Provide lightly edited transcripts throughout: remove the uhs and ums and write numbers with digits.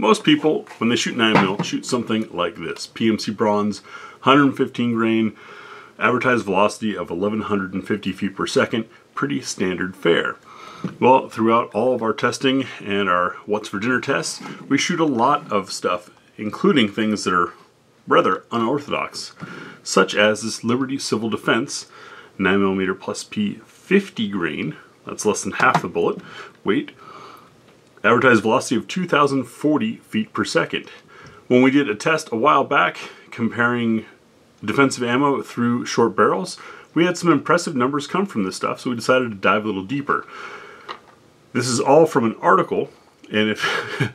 Most people, when they shoot 9mm, shoot something like this. PMC Bronze, 115 grain, advertised velocity of 1150 feet per second. Pretty standard fare. Well, throughout all of our testing and our What's for Dinner tests, we shoot a lot of stuff, including things that are rather unorthodox, such as this Liberty Civil Defense 9mm plus P 50 grain, that's less than half the bullet weight, advertised velocity of 2,040 feet per second. When we did a test a while back comparing defensive ammo through short barrels, we had some impressive numbers come from this stuff, so we decided to dive a little deeper. This is all from an article, and if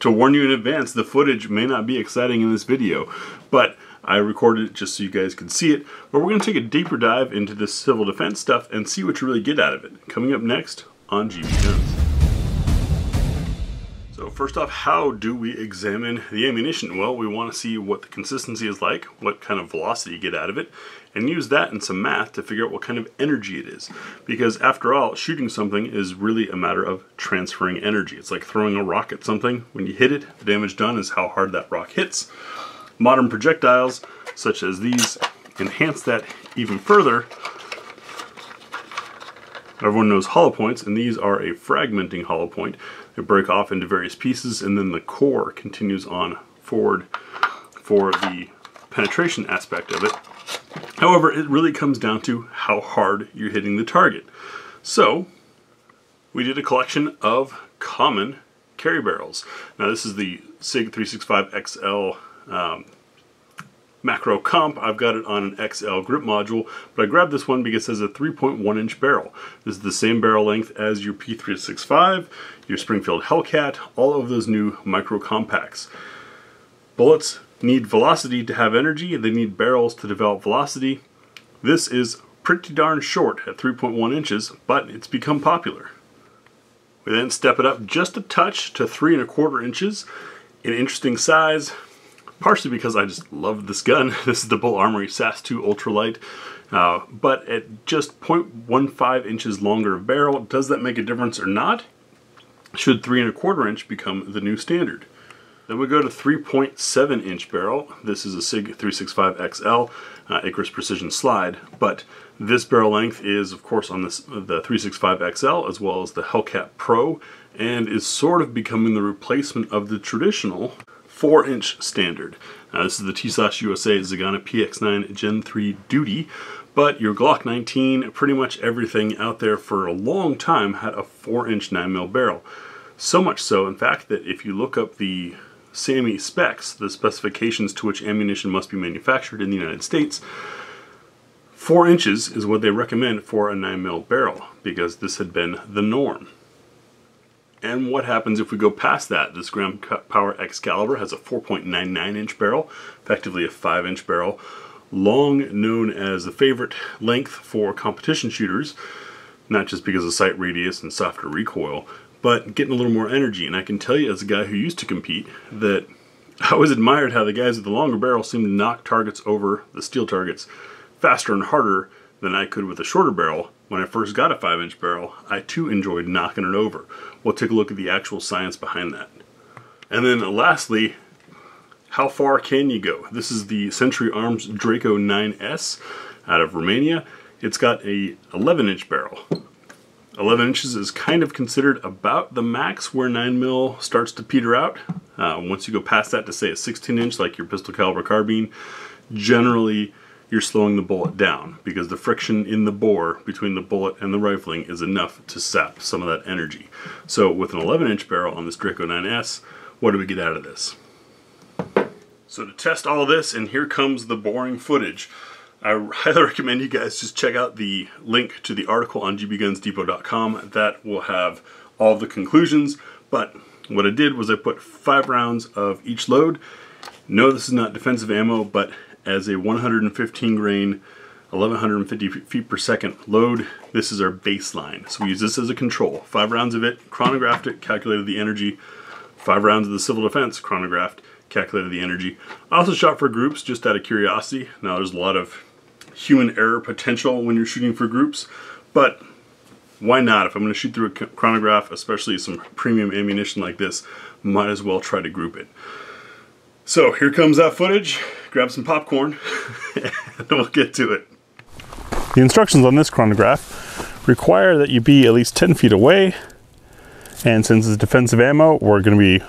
to warn you in advance, the footage may not be exciting in this video, but I recorded it just so you guys could see it. But we're going to take a deeper dive into this civil defense stuff and see what you really get out of it. Coming up next on GB Guns. So first off, how do we examine the ammunition? Well, we want to see what the consistency is like, what kind of velocity you get out of it, and use that and some math to figure out what kind of energy it is. Because after all, shooting something is really a matter of transferring energy. It's like throwing a rock at something. When you hit it, the damage done is how hard that rock hits. Modern projectiles, such as these, enhance that even further. Everyone knows hollow points, and these are a fragmenting hollow point. They break off into various pieces, and then the core continues on forward for the penetration aspect of it. However, it really comes down to how hard you're hitting the target. So, we did a collection of common carry barrels. Now, this is the SIG 365 XL macro comp. I've got it on an XL grip module, but I grabbed this one because it has a 3.1 inch barrel. This is the same barrel length as your P365, your Springfield Hellcat, all of those new micro compacts. Bullets need velocity to have energy, they need barrels to develop velocity. This is pretty darn short at 3.1 inches, but it's become popular. We then step it up just a touch to 3.25 inches, an interesting size, partially because I just love this gun. This is the Bull Armory SAS II Ultralight, but at just 0.15 inches longer of barrel, does that make a difference or not? Should 3.25 inch become the new standard? Then we go to 3.7 inch barrel. This is a SIG 365 XL Icarus Precision slide, but this barrel length is of course on this, the 365 XL as well as the Hellcat Pro, and is sort of becoming the replacement of the traditional 4-inch standard. Now, this is the Tisas USA Zigana PX-9 Gen 3 Duty, but your Glock 19, pretty much everything out there for a long time had a 4-inch 9mm barrel. So much so, in fact, that if you look up the SAMI specs, the specifications to which ammunition must be manufactured in the United States, 4 inches is what they recommend for a 9mm barrel, because this had been the norm. And what happens if we go past that? This Grand Power Excalibur has a 4.99 inch barrel, effectively a 5 inch barrel, long known as the favorite length for competition shooters, not just because of sight radius and softer recoil, but getting a little more energy. And I can tell you as a guy who used to compete that I always admired how the guys with the longer barrel seemed to knock targets over, the steel targets, faster and harder than I could with a shorter barrel. When I first got a 5-inch barrel, I too enjoyed knocking it over. We'll take a look at the actual science behind that. And then lastly, how far can you go? This is the Century Arms Draco 9S out of Romania. It's got a 11-inch barrel. 11 inches is kind of considered about the max where 9mm starts to peter out. Once you go past that to say a 16-inch, like your pistol caliber carbine, generally you're slowing the bullet down because the friction in the bore between the bullet and the rifling is enough to sap some of that energy. So with an 11 inch barrel on this Draco 9S, what do we get out of this? So to test all this, and here comes the boring footage, I highly recommend you guys just check out the link to the article on GBGunsDepot.com. That will have all the conclusions, but what I did was I put 5 rounds of each load. No, this is not defensive ammo, but as a 115 grain, 1150 feet per second load, this is our baseline. So we use this as a control. 5 rounds of it, chronographed it, calculated the energy. 5 rounds of the civil defense, chronographed, calculated the energy. I also shot for groups just out of curiosity. Now there's a lot of human error potential when you're shooting for groups, but why not? If I'm going to shoot through a chronograph, especially some premium ammunition like this, might as well try to group it. So here comes that footage. Grab some popcorn and we'll get to it. The instructions on this chronograph require that you be at least 10 feet away, and since it's defensive ammo, we're going to be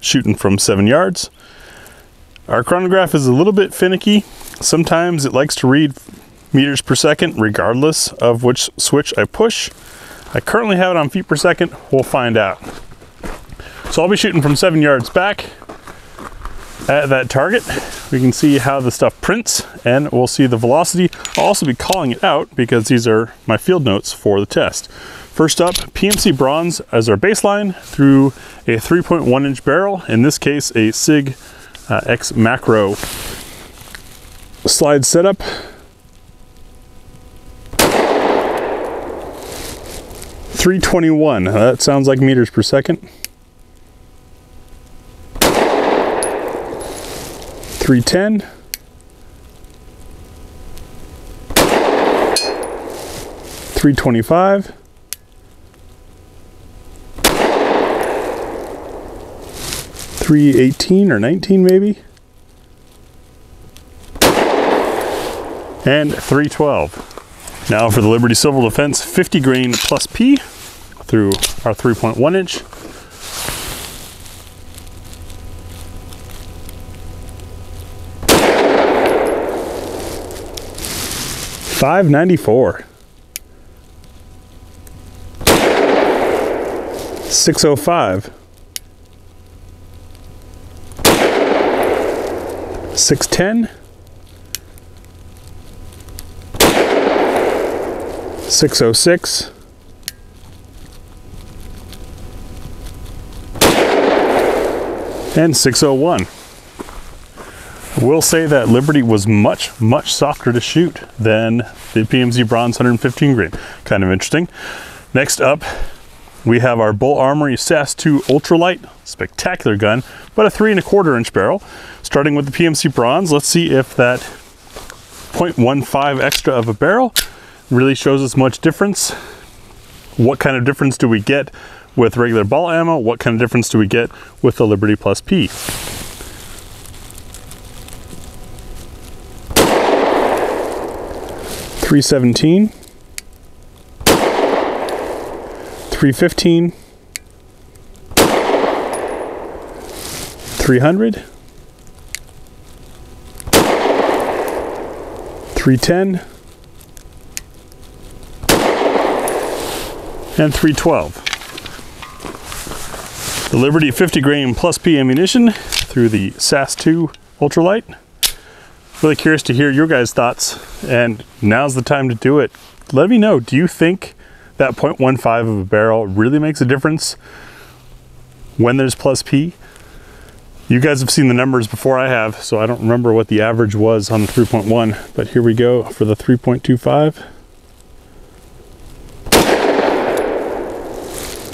shooting from 7 yards. Our chronograph is a little bit finicky. Sometimes it likes to read meters per second regardless of which switch I push. I currently have it on feet per second. We'll find out. So I'll be shooting from 7 yards back at that target. We can see how the stuff prints and we'll see the velocity. I'll also be calling it out because these are my field notes for the test. First up, PMC Bronze as our baseline through a 3.1 inch barrel, in this case a SIG X Macro slide setup. .321, that sounds like meters per second. 310. 325. 318 or 19 maybe. And 312. Now for the Liberty Civil Defense 50 grain plus P through our 3.1 inch. 594. 605. 610. 606. 601. We'll say that Liberty was much, much softer to shoot than the PMC Bronze 115 grain. Kind of interesting. Next up, we have our Bull Armory SAS II Ultralight. Spectacular gun, but a 3.25 inch barrel. Starting with the PMC Bronze, let's see if that 0.15 extra of a barrel really shows us much difference. What kind of difference do we get with regular ball ammo? What kind of difference do we get with the Liberty Plus P? 317, 315, 300, 310, and 312. The Liberty 50 grain plus P ammunition through the SAS II Ultralight. Really curious to hear your guys' thoughts, and now's the time to do it. Let me know, do you think that 0.15 of a barrel really makes a difference when there's plus P? You guys have seen the numbers before I have, so I don't remember what the average was on the 3.1, but here we go for the 3.25.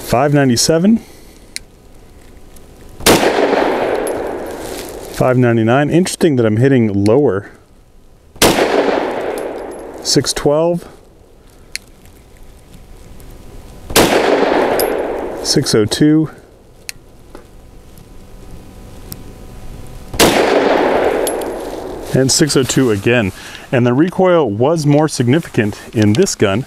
597. 599. Interesting that I'm hitting lower. 612. 602. 602 again. And the recoil was more significant in this gun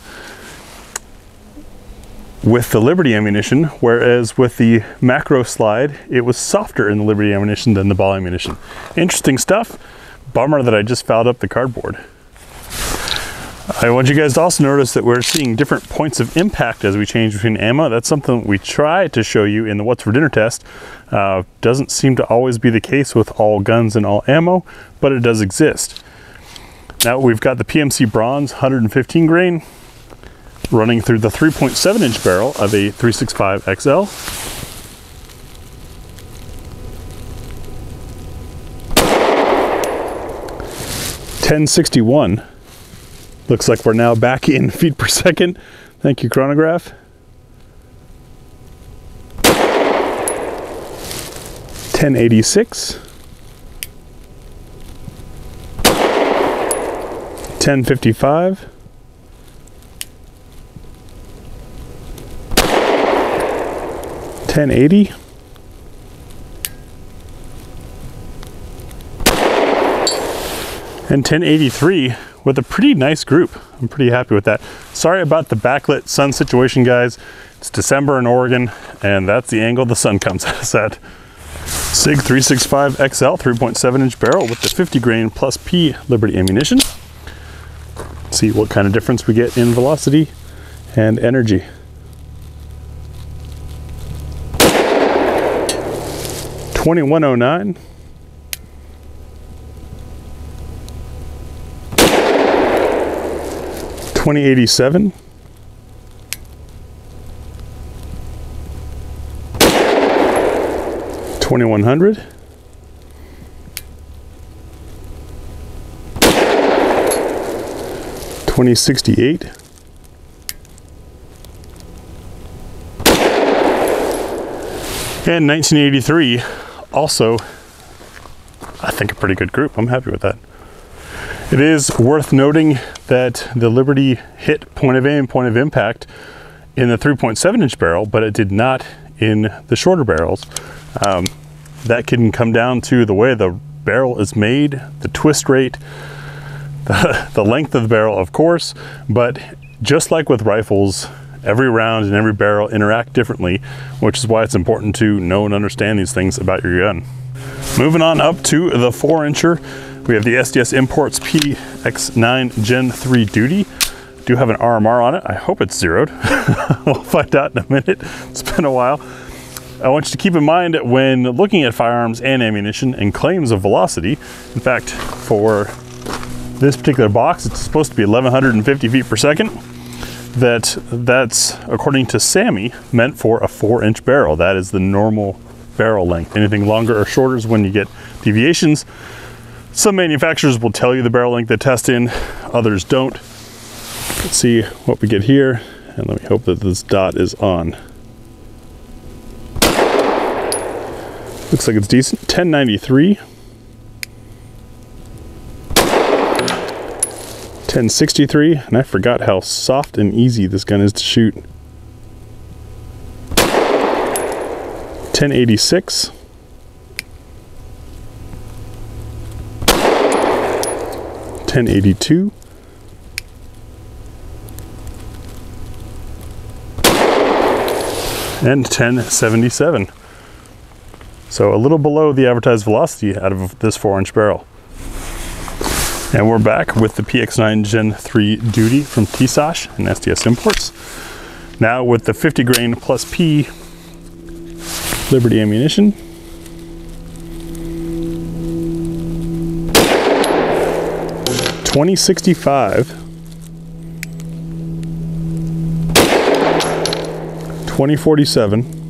with the Liberty ammunition, whereas with the macro slide, it was softer in the Liberty ammunition than the ball ammunition. Interesting stuff. Bummer that I just fouled up the cardboard. I want you guys to also notice that we're seeing different points of impact as we change between ammo. That's something we try to show you in the What's for Dinner test. Doesn't seem to always be the case with all guns and all ammo, but it does exist. Now we've got the PMC Bronze 115 grain running through the 3.7 inch barrel of a 365 XL. 1061. Looks like we're now back in feet per second. Thank you, chronograph. 1086. 1055. 1080. And 1083 with a pretty nice group. I'm pretty happy with that. Sorry about the backlit sun situation, guys. It's December in Oregon, and that's the angle the sun comes at us at. SIG 365 XL 3.7-inch barrel with the 50 grain plus P Liberty ammunition. See what kind of difference we get in velocity and energy. .2109. 2087. 2100. 2068. 1983, also, I think a pretty good group. I'm happy with that. It is worth noting that the Liberty hit point of aim, point of impact in the 3.7-inch barrel, but it did not in the shorter barrels. That can come down to the way the barrel is made, the twist rate, the length of the barrel, of course, but just like with rifles, every round and every barrel interact differently, which is why it's important to know and understand these things about your gun. Moving on up to the 4-incher, we have the SDS Imports PX-9 Gen 3 Duty. Do have an RMR on it. I hope it's zeroed. We'll find out in a minute. It's been a while. I want you to keep in mind when looking at firearms and ammunition and claims of velocity. In fact, for this particular box, it's supposed to be 1150 feet per second. That's according to SAMI meant for a 4-inch barrel. That is the normal barrel length. Anything longer or shorter is when you get deviations. Some manufacturers will tell you the barrel length they test in, others don't. Let's see what we get here, and let me hope that this dot is on. Looks like it's decent. 1093. 1063, and I forgot how soft and easy this gun is to shoot. 1086. 1082. 1077. So a little below the advertised velocity out of this 4-inch barrel. And we're back with the PX-9 Gen 3 Duty from Tisas and SDS Imports. Now with the 50 grain plus P Liberty ammunition. .2065. 2047.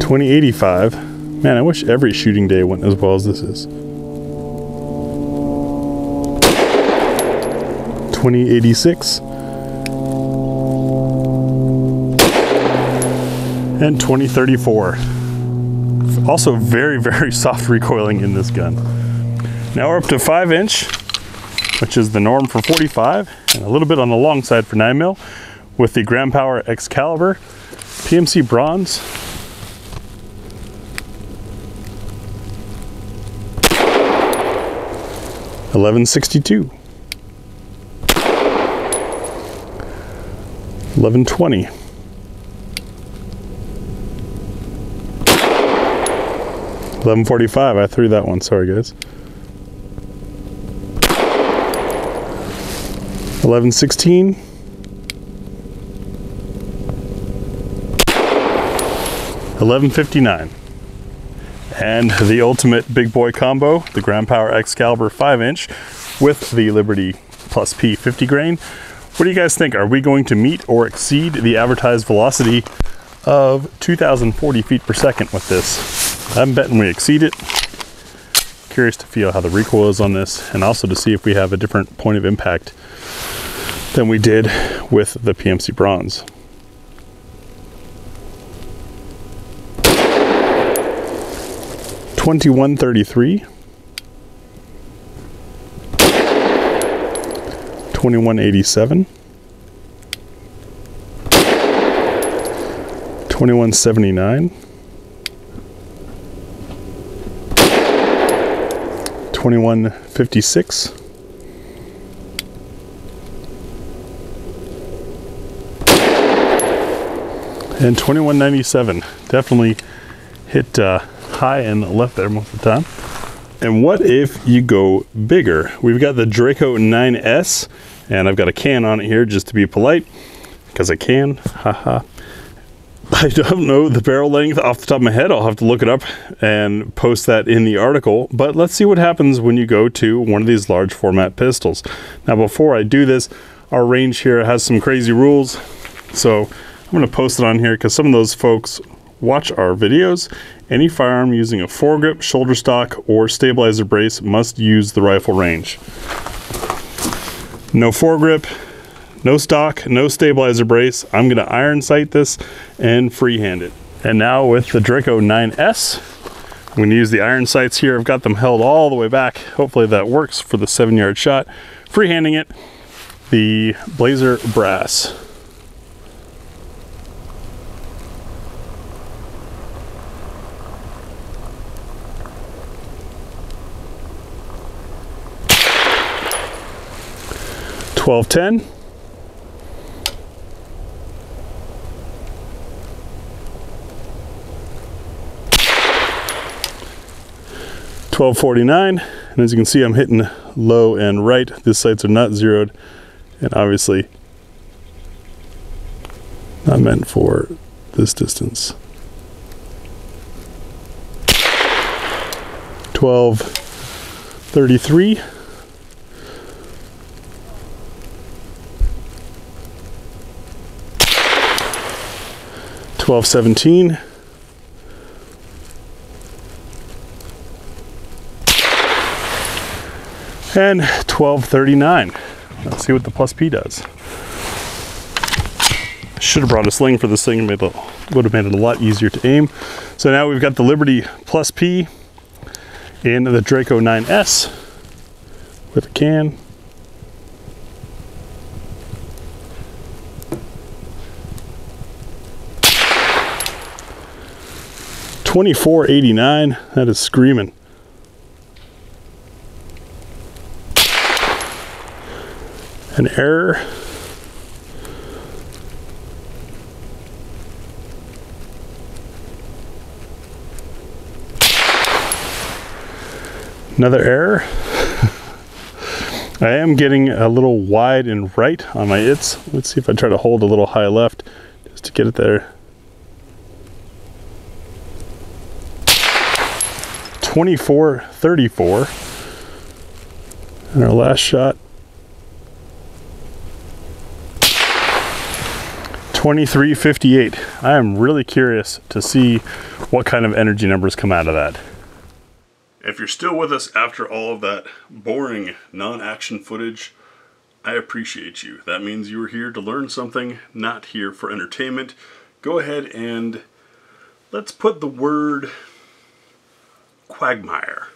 2085. Man, I wish every shooting day went as well as this is. 2086. And 2034. Also very, very soft recoiling in this gun. Now we're up to 5-inch, which is the norm for 45, and a little bit on the long side for 9mm, with the Grand Power Excalibur, PMC Bronze, $1162, $1120, $1145. I threw that one. Sorry, guys. $1116, $1159. And the ultimate big boy combo, the Grand Power Excalibur 5-inch with the Liberty Plus P 50 grain. What do you guys think? Are we going to meet or exceed the advertised velocity of 2,040 feet per second with this? I'm betting we exceed it. Curious to feel how the recoil is on this, and also to see if we have a different point of impact than we did with the PMC Bronze. $2133, $2187, $21.79, $21.56, and $21.97. Definitely hit high and left there most of the time. And what if you go bigger? We've got the Draco 9S, and I've got a can on it here just to be polite, because I can, haha. I don't know the barrel length off the top of my head. I'll have to look it up and post that in the article, but let's see what happens when you go to one of these large format pistols. Now, before I do this, our range here has some crazy rules, so I'm going to post it on here because some of those folks watch our videos. Any firearm using a foregrip, shoulder stock, or stabilizer brace must use the rifle range. No foregrip, no stock, no stabilizer brace. I'm going to iron sight this and freehand it. And now with the Draco 9S, I'm going to use the iron sights here. I've got them held all the way back. Hopefully that works for the 7-yard shot. Freehanding it, the Blazer Brass. $12.10. $12.49. And as you can see, I'm hitting low and right. These sights are not zeroed and obviously not meant for this distance. $12.33. $12.17, and $12.39. Let's see what the plus P does. Should have brought a sling for this thing. It would have made it a lot easier to aim. So now we've got the Liberty plus P in the Draco 9S with a can. $24.89, that is screaming. An error. Another error. I am getting a little wide and right on my ITs. Let's see if I try to hold a little high left just to get it there. $24.34, and our last shot, $23.58. I am really curious to see what kind of energy numbers come out of that. If you're still with us after all of that boring non-action footage, I appreciate you. That means you were here to learn something, not here for entertainment. Go ahead and let's put the word quagmire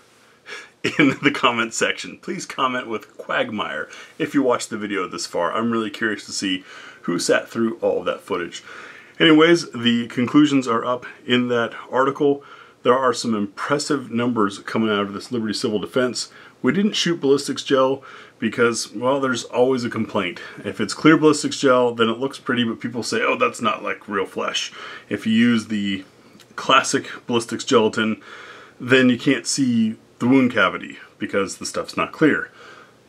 in the comment section. Please comment with quagmire if you watched the video this far. I'm really curious to see who sat through all of that footage. Anyways, the conclusions are up in that article. There are some impressive numbers coming out of this Liberty Civil Defense. We didn't shoot ballistics gel because, well, there's always a complaint. If it's clear ballistics gel, then it looks pretty, but people say, oh, that's not like real flesh. If you use the classic ballistics gelatin, then you can't see the wound cavity because the stuff's not clear.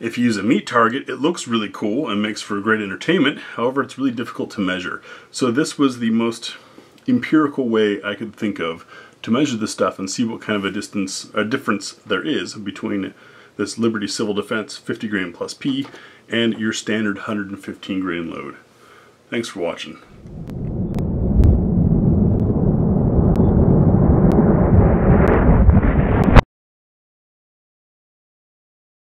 If you use a meat target, it looks really cool and makes for great entertainment. However, it's really difficult to measure. So this was the most empirical way I could think of to measure this stuff and see what kind of a difference there is between this Liberty Civil Defense 50 grain plus P and your standard 115 grain load. Thanks for watching.